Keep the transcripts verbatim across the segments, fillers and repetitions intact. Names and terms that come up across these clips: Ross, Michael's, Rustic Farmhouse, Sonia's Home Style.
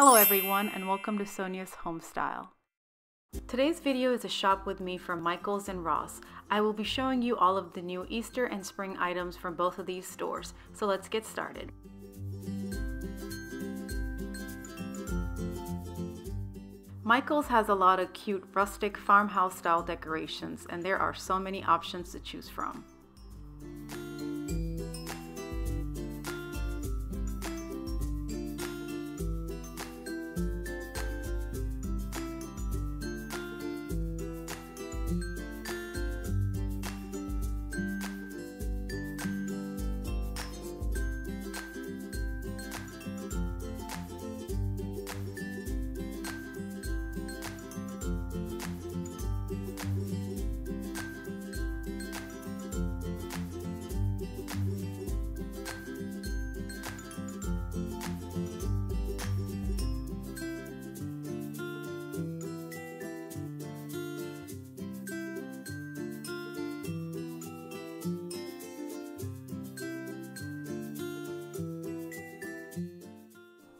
Hello everyone and welcome to Sonia's Home Style. Today's video is a shop with me from Michael's and Ross. I will be showing you all of the new Easter and spring items from both of these stores, so let's get started. Michael's has a lot of cute rustic farmhouse style decorations and there are so many options to choose from.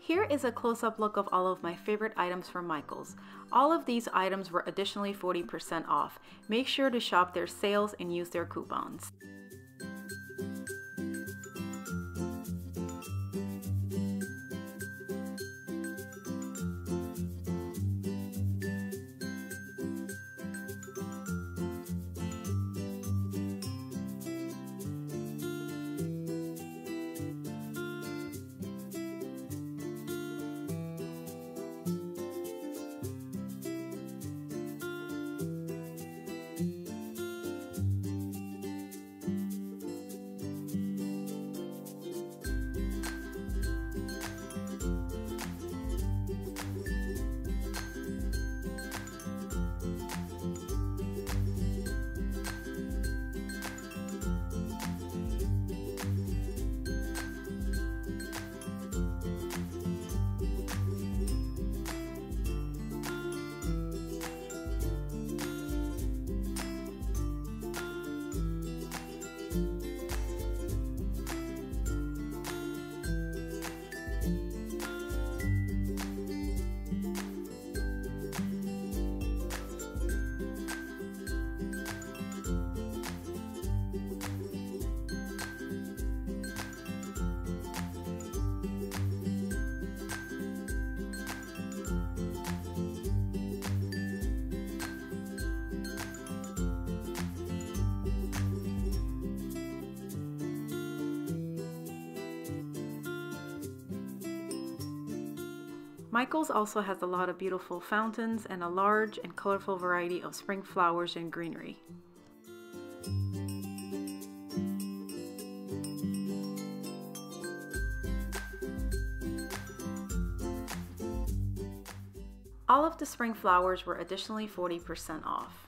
Here is a close-up look of all of my favorite items from Michael's. All of these items were additionally forty percent off. Make sure to shop their sales and use their coupons. Michael's also has a lot of beautiful fountains and a large and colorful variety of spring flowers and greenery. All of the spring flowers were additionally forty percent off.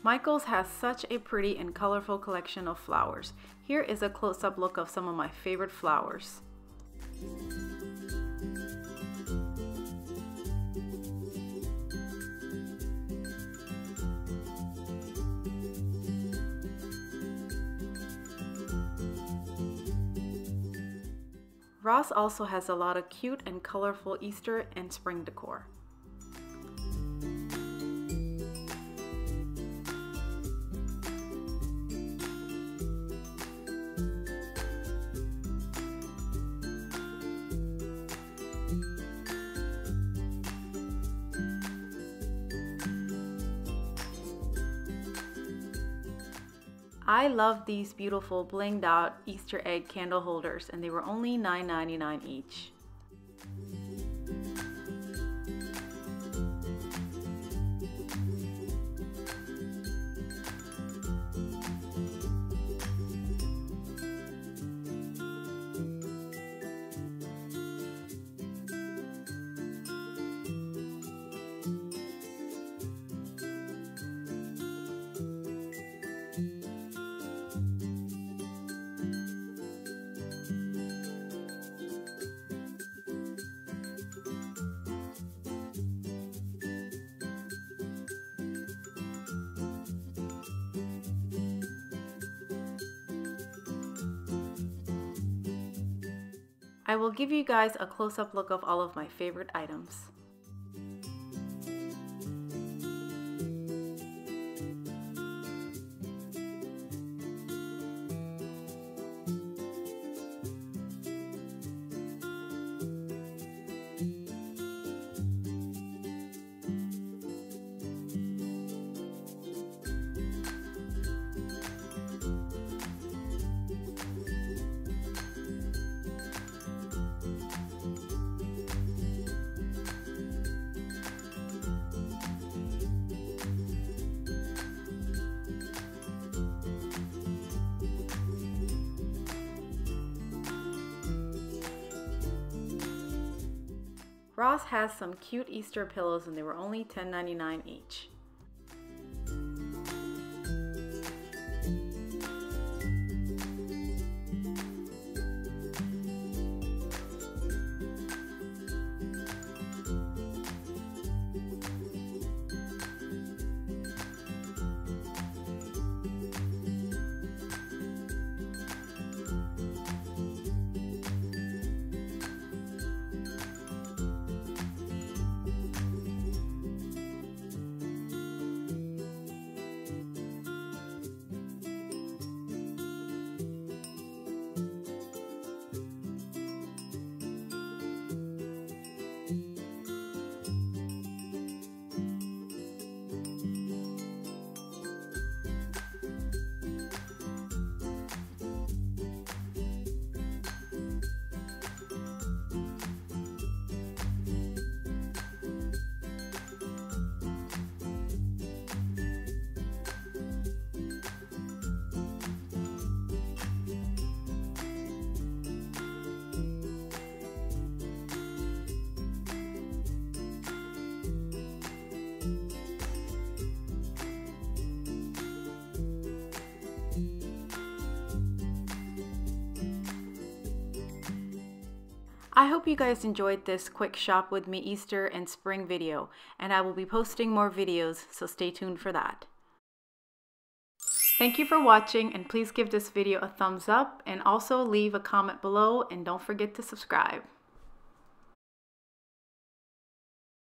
Michael's has such a pretty and colorful collection of flowers. Here is a close-up look of some of my favorite flowers. Ross also has a lot of cute and colorful Easter and spring decor. I love these beautiful blinged out Easter egg candle holders and they were only nine ninety-nine each. I will give you guys a close-up look of all of my favorite items. Ross has some cute Easter pillows and they were only ten ninety-nine each. I hope you guys enjoyed this quick shop with me Easter and spring video, and I will be posting more videos, so stay tuned for that. Thank you for watching, and please give this video a thumbs up and also leave a comment below, and don't forget to subscribe.